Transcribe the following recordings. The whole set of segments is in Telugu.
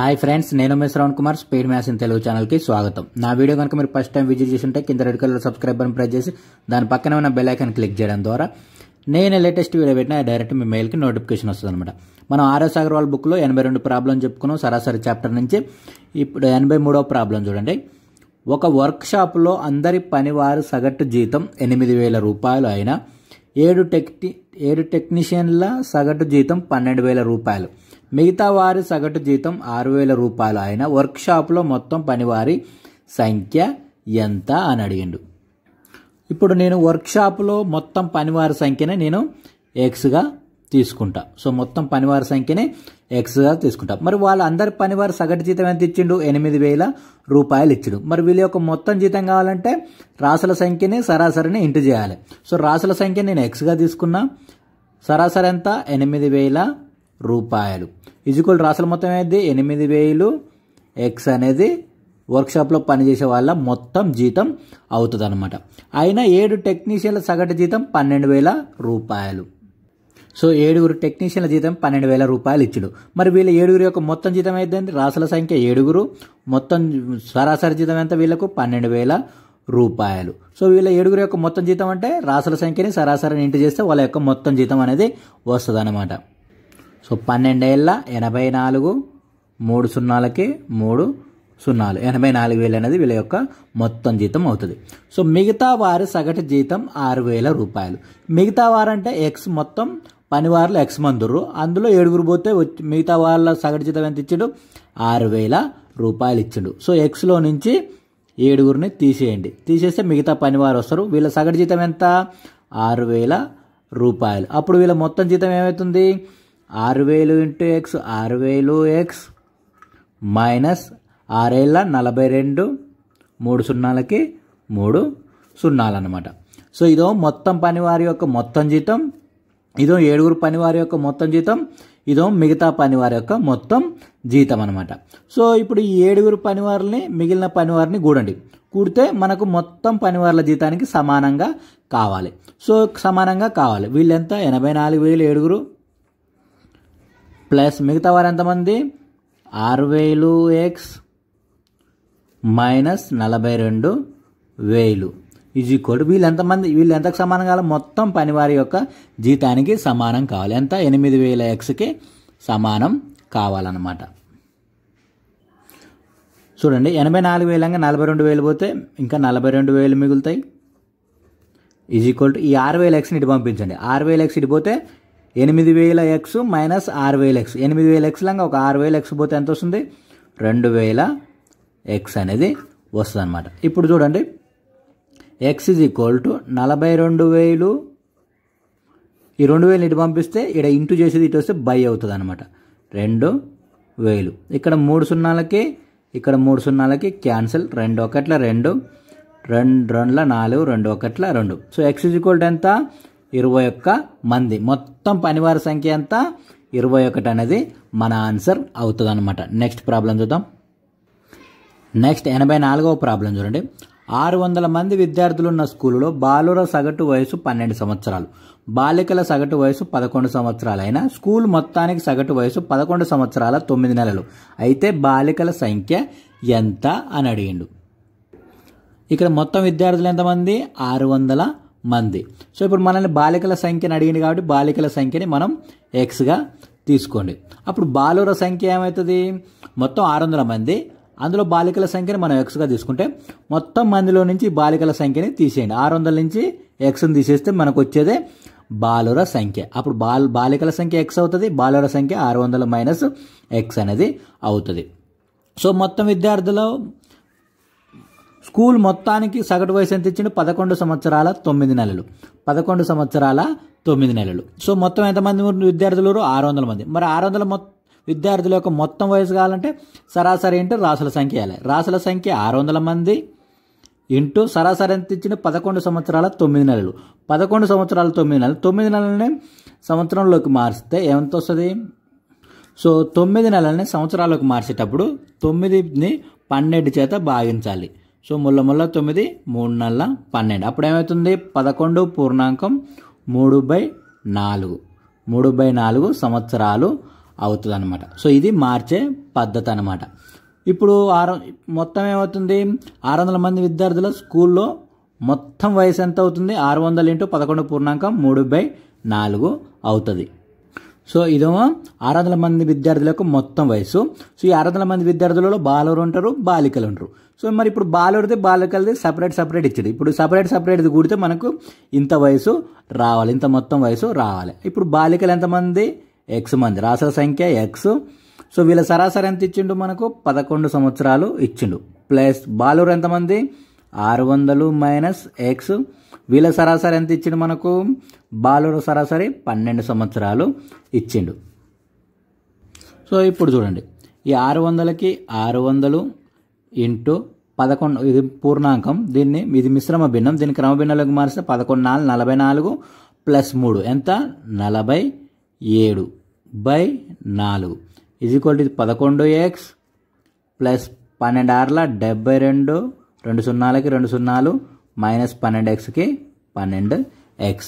हाय फ्रेंड्स नेनु मी Shravan Kumar speed maths in Telugu channel की स्वागतम। ना वीडियो गनुक मीरू फस्ट टाइम विजिट चेसुंटे किंद red colour subscribe button press चेसी दानि पक्कने उन्न बेल आइकन क्लिक चेयडम द्वारा नेनु लेटेस्ट वीडियो पेट्टिना डायरेक्ट मी मेल की नोटिफिकेशन वस्तुंदन्नमाट। మనం ఆర్ఎస్ అగర్వాల్ బుక్ లో 82 ప్రాబ్లం చెప్పుకున్నాం సరాసరి చాప్టర్ నుంచి। ఇప్పుడు 83వ ప్రాబ్లం చూడండి। ఒక వర్క్ షాప్ లో అందరి పనివారు సగటు జీతం 8000 రూపాయలు అయినా 7 టెక్నీషియన్ల సగటు జీతం 12000 రూపాయలు, మిగతా వారి సగటు జీతం 6000 రూపాయలు అయిన వర్క్ షాప్ లో మొత్తం పనివారి సంఖ్య ఎంత అని అడిగిండు। ఇప్పుడు నేను వర్క్ షాప్ లో మొత్తం పనివారి సంఖ్యనే నేను x గా తీసుకుంటా। సో మొత్తం పనివారి సంఖ్యనే x గా తీసుకుంటా। మరి వాళ్ళందరి పనివారి సగటు జీతం ఎంత ఇచ్చిండు? 8000 రూపాయలు ఇచ్చిండు। మరి వీళ్ళ యొక్క మొత్తం జీతం కావాలంటే రాసుల సంఖ్యని సరాసరిని ఇంటు చేయాలి। సో రాసుల సంఖ్య నేను x గా తీసుకున్నా, సరాసరి ఎంత 8000 రూపాయలు ఈజ్వల్ రాసుల మొత్తం అనేది 8000 ఎక్స్ అనేది వర్క్షాప్లో పనిచేసే వాళ్ళ మొత్తం జీతం అవుతుంది అనమాట। అయినా 7 టెక్నీషియన్ల సగటు జీతం 12000 రూపాయలు। సో 7 టెక్నీషియన్ల జీతం 12000 రూపాయలు ఇచ్చాడు। మరి వీళ్ళ 7 యొక్క మొత్తం జీతం ఏంటంటే రాసుల సంఖ్య 7, మొత్తం సరాసరి జీతం ఎంత వీళ్ళకు 12000 రూపాయలు। సో వీళ్ళ 7 యొక్క మొత్తం జీతం అంటే రాసుల సంఖ్యని సరాసరిని ఇంటి చేస్తే వాళ్ళ యొక్క మొత్తం జీతం అనేది వస్తుంది అనమాట। సో 12084 3 సున్నాలకి 3 సున్నాలు 84000 అనేది వీళ్ళ యొక్క మొత్తం జీతం అవుతుంది। సో మిగతా వారి సగటు జీతం 6000 రూపాయలు। మిగతా వారంటే ఎక్స్ మొత్తం పనివారులు ఎక్స్ మందుర్రు, అందులో 7 పోతే మిగతా వాళ్ళ సగటు జీతం ఎంత ఇచ్చిండు? 6000 రూపాయలు ఇచ్చిండు। సో ఎక్స్లో నుంచి 7ని తీసేయండి, తీసేస్తే మిగతా పనివారు వస్తారు। వీళ్ళ సగటు జీతం ఎంత? 6000 రూపాయలు। అప్పుడు వీళ్ళ మొత్తం జీతం ఏమవుతుంది? 6000 ఇంటూ ఎక్స్ 6000 ఎక్స్ మైనస్ 6042 3 సున్నాలకి 3 సున్నాలు అనమాట। సో ఇదో మొత్తం పనివారి యొక్క మొత్తం జీతం, ఇదో 7 పనివారి యొక్క మొత్తం జీతం, ఇదో మిగతా పనివారి యొక్క మొత్తం జీతం అనమాట। సో ఇప్పుడు ఈ 7 పనివారిని మిగిలిన పనివారిని కూడండి, కూడితే మనకు మొత్తం పనివార్ల జీతానికి సమానంగా కావాలి। సో సమానంగా కావాలి వీళ్ళెంత 84000 ప్లస్ మిగతా వారు ఎంతమంది 6000 ఎక్స్ మైనస్ 42000 ఈజ్ ఈక్వల్ వీళ్ళెంతమంది వీళ్ళు ఎంతకు సమానం కావాలి? మొత్తం పనివారి యొక్క జీతానికి సమానం కావాలి। ఎంత? 8000 ఎక్స్కి సమానం కావాలన్నమాట। చూడండి 84000 అంగా 42000 పోతే ఇంకా 42000 మిగులుతాయి ఈజ్ ఈక్వల్ టు ఈ 6000 ఎక్స్ని ఇటు పంపించండి, 6000 ఎక్స్ ఇటు పోతే 8000 ఎక్స్ మైనస్ 6000 ఎక్స్, 8000 ఎక్స్ లాగా ఒక 6000 ఎక్స్ పోతే ఎంత వస్తుంది? 2000 ఎక్స్ అనేది వస్తుంది అనమాట। ఇప్పుడు చూడండి ఎక్స్ ఈజ్ ఈక్వల్ టు 42000, ఈ 2000 ఇటు పంపిస్తే ఇక్కడ ఇంటూ చేసేది ఇటు వస్తే బై అవుతుంది అనమాట 2000। ఇక్కడ 3 సున్నాలకి ఇక్కడ 3 సున్నాలకి క్యాన్సిల్, 2 ఒకట్ల 2 2 2ల 4 2 ఒకట్ల 2। So X is equal to ఎంత? 21 మంది, మొత్తం పనివారి సంఖ్య ఎంత? 21 అనేది మన ఆన్సర్ అవుతుంది అనమాట। నెక్స్ట్ ప్రాబ్లం చూద్దాం। నెక్స్ట్ 84వ ప్రాబ్లం చూడండి। 600 మంది విద్యార్థులు ఉన్న స్కూలులో బాలుర సగటు వయసు 12 సంవత్సరాలు, బాలికల సగటు వయసు 11 సంవత్సరాలు అయినా స్కూల్ మొత్తానికి సగటు వయసు 11 సంవత్సరాల 9 నెలలు అయితే బాలికల సంఖ్య ఎంత అని అడిగిండు। ఇక్కడ మొత్తం విద్యార్థులు ఎంతమంది? 600 మంది। సో ఇప్పుడు మనల్ని బాలికల సంఖ్యని అడిగింది కాబట్టి బాలికల సంఖ్యని మనం ఎక్స్గా తీసుకోండి। అప్పుడు బాలుర సంఖ్య ఏమవుతుంది? మొత్తం 600 మంది, అందులో బాలికల సంఖ్యని మనం ఎక్స్గా తీసుకుంటే మొత్తం మందిలో నుంచి బాలికల సంఖ్యని తీసేయండి, 600 నుంచి ఎక్స్ని తీసేస్తే మనకు వచ్చేదే బాలుర సంఖ్య। అప్పుడు బాలికల సంఖ్య ఎక్స్ అవుతుంది, బాలుర సంఖ్య 600 మైనస్ ఎక్స్ అనేది అవుతుంది। సో మొత్తం విద్యార్థులు స్కూల్ మొత్తానికి సగటు వయసు ఎంత ఇచ్చిండు? 11 సంవత్సరాల 9 నెలలు, 11 సంవత్సరాల 9 నెలలు। సో మొత్తం ఎంతమంది విద్యార్థులు? 600 మంది। మరి 600 విద్యార్థుల యొక్క మొత్తం వయసు కావాలంటే సరాసరి ఇంటూ రాసుల సంఖ్య వేయాలి, రాసుల సంఖ్య 600 మంది ఇంటూ సరాసరి ఎంత ఇచ్చిండు? 11 సంవత్సరాల 9 నెలలు, 11 సంవత్సరాల 9 నెలలు, 9 నెలలని సంవత్సరంలోకి మార్చితే ఎంత వస్తుంది? సో 9 నెలలని సంవత్సరాల్లోకి మార్చేటప్పుడు 9ని 12 చేత భాగించాలి। సో ముల్ల 9 3 4 12 అప్పుడు ఏమవుతుంది? 11.3 బై 4 సంవత్సరాలు అవుతది అన్నమాట. సో ఇది మార్చే పద్ధతి అన్నమాట. ఇప్పుడు మొత్తం ఏమవుతుంది, 600 మంది విద్యార్థుల స్కూల్లో మొత్తం వయసు ఎంత అవుతుంది, 600 × 11.3/4 అవుతుంది. సో ఇదేమో 600 మంది విద్యార్థులకు మొత్తం వయసు. సో ఈ 600 మంది విద్యార్థులలో బాలురు ఉంటారు, బాలికలు ఉంటారు. సో మరి ఇప్పుడు బాలుడిది బాలికలది సపరేట్ ఇచ్చాడు. ఇప్పుడు సపరేట్ది కూడితే మనకు ఇంత వయసు రావాలి, ఇంత మొత్తం వయసు రావాలి. ఇప్పుడు బాలికలు ఎంతమంది, x మంది, రాసుల సంఖ్య x. సో వీళ్ళ సరాసరి ఎంత ఇచ్చిండు మనకు, 11 సంవత్సరాలు ఇచ్చిండు. ప్లస్ బాలురు ఎంతమంది, 600 - x. వీళ్ళ సరాసరి ఎంత ఇచ్చిండు మనకు, బాలురు సరాసరి 12 సంవత్సరాలు ఇచ్చిండు. సో ఇప్పుడు చూడండి, ఈ 600 × 600 × 11, ఇది పూర్ణాంకం, దీన్ని ఇది మిశ్రమ భిన్నం, దీన్ని క్రమభిన్నంలోకి మారిస్తే 11 × 4 = 44 + 3 ఎంత, 47/4 ఈజ్వల్ టు 11x ప్లస్ 12 × 6 = 72, 2 0కి 2 0 -12x కి 12x.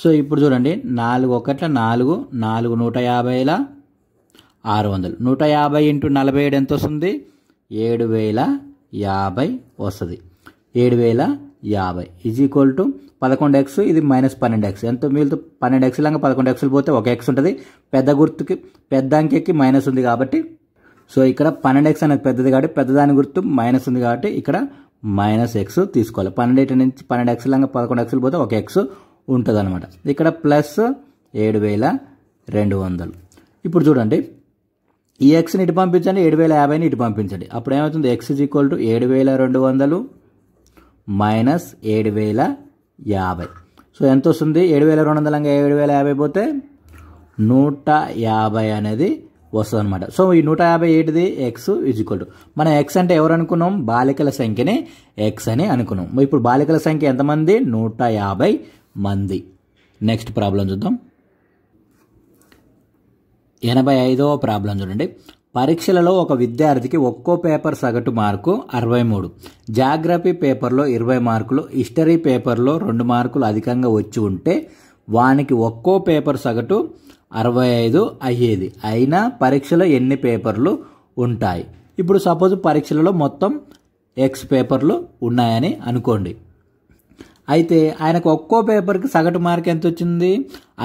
సో ఇప్పుడు చూడండి, 4 1ల 4, 4 150ల 600, 150 × 47 ఎంత వస్తుంది, 7050 వస్తుంది. 7050 = 11x, ఇది -12x. ఎంత మిగులుతూ 12x లాగా 11x పోతే 1x ఉంటుంది. పెద్ద గుర్తుకి, పెద్ద అంకెకి మైనస్ ఉంది కాబట్టి, సో ఇక్కడ 12x అనేది పెద్దది కాబట్టి, పెద్దదాని గుర్తు మైనస్ ఉంది కాబట్టి ఇక్కడ -x తీసుకోవాలి. 12x లాగా 11x పోతే 1x ఉంటుంది అనమాట. ఇక్కడ ప్లస్ 7200. ఇప్పుడు చూడండి, ఈ xని ఇటు పంపించండి, 7050ని ఇటు పంపించండి. అప్పుడు ఏమవుతుంది, x = 7200 -7050. సో ఎంత వస్తుంది, 7200 7050 పోతే 150 అనేది వస్తుంది అనమాట. సో ఈ 150 ఏంటిది, x = మనం x అంటే ఎవరు అనుకున్నాం, బాలికల సంఖ్యని x అని అనుకున్నాం. ఇప్పుడు బాలికల సంఖ్య ఎంతమంది, 150 మంది. నెక్స్ట్ ప్రాబ్లం చూద్దాం, 85వ ప్రాబ్లం చూడండి. పరీక్షలలో ఒక విద్యార్థికి ఒక్కో పేపర్ సగటు మార్కు 63, జాగ్రఫీ పేపర్లో 20 మార్కులు, హిస్టరీ పేపర్లో 2 మార్కులు అధికంగా వచ్చి ఉంటే వానికి ఒక్కో పేపర్ సగటు 65 అయ్యేది. అయినా పరీక్షలో ఎన్ని పేపర్లు ఉంటాయి? ఇప్పుడు సపోజ్ పరీక్షలలో మొత్తం x పేపర్లు ఉన్నాయని అనుకోండి. అయితే ఆయనకు ఒక్కో పేపర్కి సగటు మార్క్ ఎంత వచ్చింది,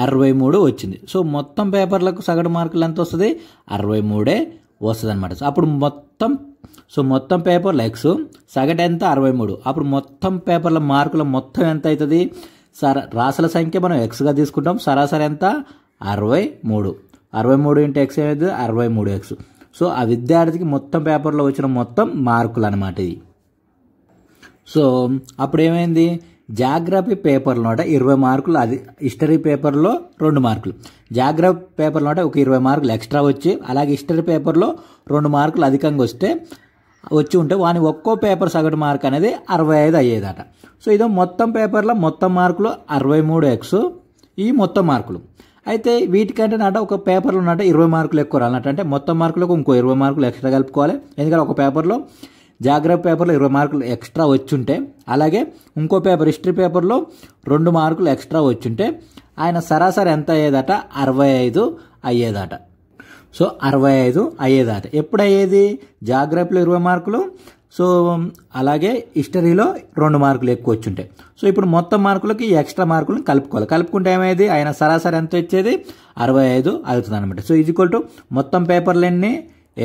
63 వచ్చింది. సో మొత్తం పేపర్లకు సగటు మార్కులు ఎంత వస్తుంది, 63 వస్తుంది అనమాట. అప్పుడు మొత్తం పేపర్ల x సగటు ఎంత, 63. అప్పుడు మొత్తం పేపర్ల మార్కుల మొత్తం ఎంత అవుతుంది, రాసుల సంఖ్య మనం xగా తీసుకుంటాం, సరాసరి ఎంత, 63. 63 × x ఏమైంది, 63x. సో ఆ విద్యార్థికి మొత్తం పేపర్లో వచ్చిన మొత్తం మార్కులు అనమాట ఇది. సో అప్పుడు ఏమైంది, జాగ్రఫీ పేపర్ల నోట 20 మార్కులు, అది హిస్టరీ పేపర్లో 2 మార్కులు, జాగ్రఫీ పేపర్ల నోట ఒక 20 మార్కులు ఎక్స్ట్రా వచ్చి, అలాగే హిస్టరీ పేపర్లో 2 మార్కులు అధికంగా వచ్చి ఉంటే వాని ఒక్కో పేపర్ సగటు మార్క్ అనేది 65 అయ్యేదట. సో ఇది మొత్తం పేపర్లో మొత్తం మార్కులు 63x, ఈ మొత్తం మార్కులు. అయితే వీటికంటే నాట ఒక పేపర్లో నాట 20 మార్కులు ఎక్కువ రాలన్నట్టు, అంటే మొత్తం మార్కులకు ఇంకో 20 మార్కులు ఎక్స్ట్రా కలుపుకోవాలి. ఎందుకంటే ఒక పేపర్లో జాగ్రఫీ పేపర్లో 20 మార్కులు ఎక్స్ట్రా వచ్చుంటే, అలాగే ఇంకో పేపర్ హిస్టరీ పేపర్లో 2 మార్కులు ఎక్స్ట్రా వచ్చుంటే ఆయన సరాసరి ఎంత అయ్యేదట, 65 అయ్యేదట. సో 65 అయ్యేదట ఎప్పుడు అయ్యేది, జాగ్రఫీలో 20 మార్కులు, సో అలాగే హిస్టరీలో 2 మార్కులు ఎక్కువ వచ్చుంటాయి. సో ఇప్పుడు మొత్తం మార్కులకి ఎక్స్ట్రా మార్కులను కలుపుకోవాలి. కలుపుకుంటే ఏమయ్యేది, ఆయన సరాసరి ఎంత వచ్చేది, 65 అవుతుంది అనమాట. సో ఈజ్వల్ టు మొత్తం పేపర్లన్నీ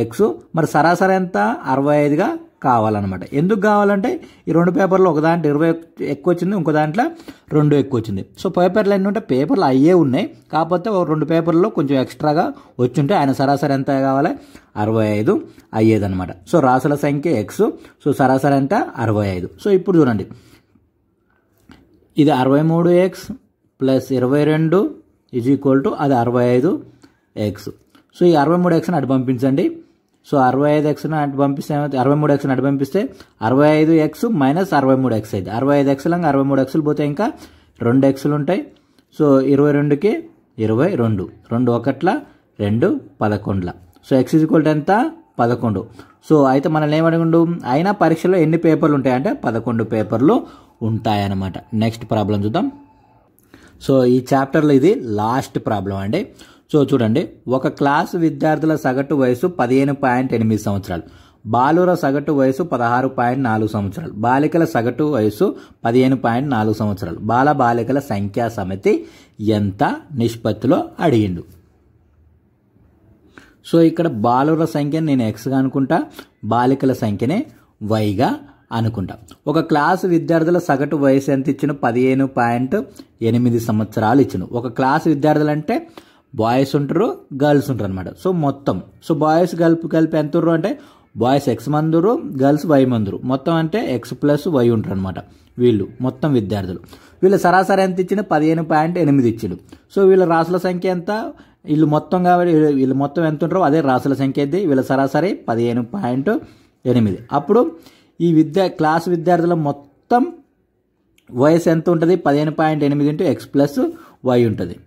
x, మరి సరాసరి ఎంత, 65గా కావాలన్నమాట. ఎందుకు కావాలంటే ఈ 2 పేపర్లు ఒక దాంట్లో 20 ఎక్కువ వచ్చింది, ఇంకో దాంట్లో 2 ఎక్కువ వచ్చింది. సో పేపర్లు ఎన్ని ఉంటే పేపర్లు అయ్యే ఉన్నాయి, కాకపోతే 2 పేపర్లలో కొంచెం ఎక్స్ట్రాగా వచ్చుంటే ఆయన సరాసరి ఎంత కావాలి, 65 అయ్యేదన్నమాట. సో రాసుల సంఖ్య x, సో సరాసరి ఎంత, 65. సో ఇప్పుడు చూడండి, ఇది 63x ప్లస్ 22 = అది 65x. సో ఈ 63xని అటు పంపించండి. సో 65xని అటు పంపిస్తే ఏమైతే, 63xని అటు పంపిస్తే 65x -63x అయితే 65xలంగా 63xలు పోతే ఇంకా 2xలు ఉంటాయి. సో 22కి 22, 2 1ల 2 11ల. సో x = ఎంత, 11. సో అయితే మనల్ని ఏమడుగుండు, అయినా పరీక్షలో ఎన్ని పేపర్లు ఉంటాయంటే 11 పేపర్లు ఉంటాయన్నమాట. నెక్స్ట్ ప్రాబ్లం చూద్దాం. సో ఈ చాప్టర్లో ఇది లాస్ట్ ప్రాబ్లం అండి. సో చూడండి, ఒక క్లాస్ విద్యార్థుల సగటు వయసు 15.8 సంవత్సరాలు, బాలుర సగటు వయసు 16.4 సంవత్సరాలు, బాలికల సగటు వయసు 15.4 సంవత్సరాలు. బాల బాలికల సంఖ్యా సమితి ఎంత నిష్పత్తిలో అడిగిండు. సో ఇక్కడ బాలుర సంఖ్యను నేను ఎక్స్గా అనుకుంటా, బాలికల సంఖ్యనే వైగా అనుకుంటా. ఒక క్లాసు విద్యార్థుల సగటు వయసు ఎంత ఇచ్చిన? 15.8 సంవత్సరాలు ఇచ్చిన. ఒక క్లాసు విద్యార్థులు అంటే బాయ్స్ ఉంటారు, గర్ల్స్ ఉంటారు అనమాట. సో మొత్తం, సో బాయ్స్ కలిపి ఎంత ఉంటారు అంటే బాయ్స్ ఎక్స్ మందురు, గర్ల్స్ వై మందురు, మొత్తం అంటే X+Y ఉంటారు అనమాట. వీళ్ళు మొత్తం విద్యార్థులు. వీళ్ళ సరాసరి ఎంత ఇచ్చిన? 15.8 ఇచ్చాడు. సో వీళ్ళ రాసుల సంఖ్య ఎంత? వీళ్ళు మొత్తం కాబట్టి వీళ్ళు మొత్తం ఎంత ఉంటారో అదే రాసుల సంఖ్య అయితే. వీళ్ళ సరాసరి 15.8. అప్పుడు ఈ క్లాస్ విద్యార్థుల మొత్తం వయసు ఎంత ఉంటుంది? 15.8 ఇంటూ X+Y ఉంటుంది.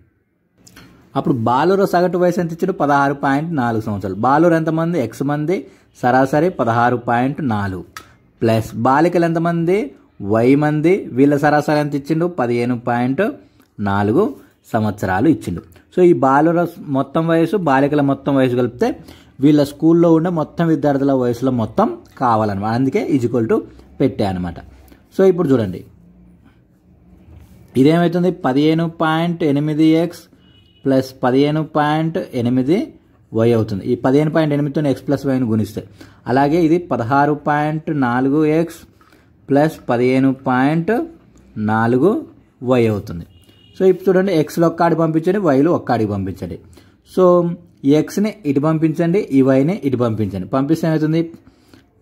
అప్పుడు బాలుర సగటు వయసు ఎంత ఇచ్చాడు? 16.4 సంవత్సరాలు. బాలుర ఎంతమంది? X మంది, సరాసరి 16.4. ప్లస్ బాలికలు ఎంతమంది? Y మంది, వీళ్ళ సరాసరి ఎంత ఇచ్చిండు? 15.4 సంవత్సరాలు ఇచ్చిండు. సో ఈ బాలుర మొత్తం వయసు, బాలికల మొత్తం వయసు కలిపితే వీళ్ళ స్కూల్లో ఉండే మొత్తం విద్యార్థుల వయసులో మొత్తం కావాలన్నమాట. అందుకే ఈజ్వల్ టు పెట్టాయన్నమాట. సో ఇప్పుడు చూడండి, ఇదేమవుతుంది? 15.8X + 15.8Y అవుతుంది. ఈ 15.8తో X+Yని గుణిస్తే, అలాగే ఇది 16.4X + 15.4Y అవుతుంది. సో ఇప్పుడు చూడండి, Xలో ఒక్కడికి పంపించండి, Yలో ఒక్కడికి పంపించండి. సో ఈ Xని ఇటు పంపించండి, ఈ Yని ఇటు పంపించండి. పంపిస్తే ఏమవుతుంది?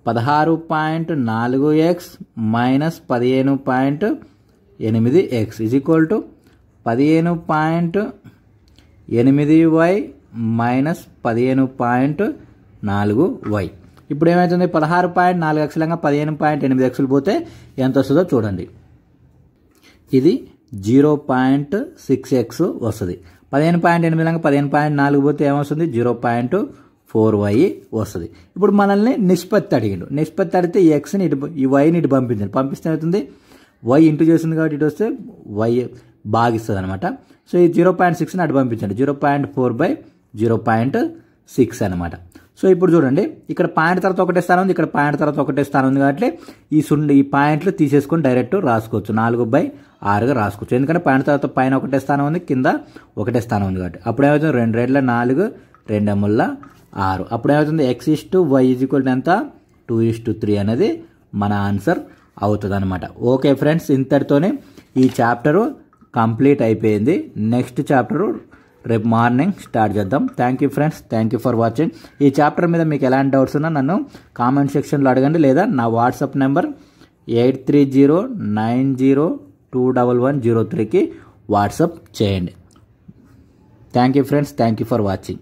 16.4X - 15.8Y - 15.8Y. ఇప్పుడు ఏమవుతుంది? 16.4X లాగా 15.8Xలు పోతే ఎంత వస్తుందో చూడండి. ఇది 0.6X వస్తుంది. 15.8 లాగా 15.4 పోతే ఏమొస్తుంది? 0.4Y వస్తుంది. ఇప్పుడు మనల్ని నిష్పత్తి అడిగిండు. నిష్పత్తి అడిగితే ఈ Xని ఇటు, ఈ Yని ఇటు పంపించండి. పంపిస్తే ఏమవుతుంది? Y ఇంటూ చేసింది కాబట్టి ఇటు వస్తే Y భాగిస్తుంది అనమాట. సో ఈ 0.6ని అటు పంపించండి. 0.4/0.6 అనమాట. సో ఇప్పుడు చూడండి, ఇక్కడ పాయింట్ తర్వాత ఒకటే స్థానం ఉంది, ఇక్కడ పాయింట్ తర్వాత ఒకటే స్థానం ఉంది కాబట్టి ఈ పాయింట్లు తీసేసుకొని డైరెక్ట్ రాసుకోవచ్చు. 4/6గా రాసుకోవచ్చు. ఎందుకంటే పాయింట్ తర్వాత పైన ఒకటే స్థానం ఉంది, కింద ఒకటే స్థానం ఉంది కాబట్టి. అప్పుడు ఏమవుతుంది? 2 × 4 = 4. అప్పుడు ఏమవుతుంది? X/Y ఎంత? 2:3 అనేది మన ఆన్సర్ అవుతుంది అనమాట. ఓకే ఫ్రెండ్స్, ఇంతటితోనే ఈ చాప్టరు కంప్లీట్ అయిపోయింది. నెక్స్ట్ చాప్టరు రేపు మార్నింగ్ స్టార్ట్ చేద్దాం. Thank you friends, thank you for watching. ఈ చాప్టర్ మీద మీకు ఎలాంటి డౌట్స్ ఉన్నా నన్ను కామెంట్ సెక్షన్లో అడగండి, లేదా నా వాట్సాప్ నెంబర్ 8309021103కి వాట్సాప్ చేయండి. Thank you friends, thank you for watching.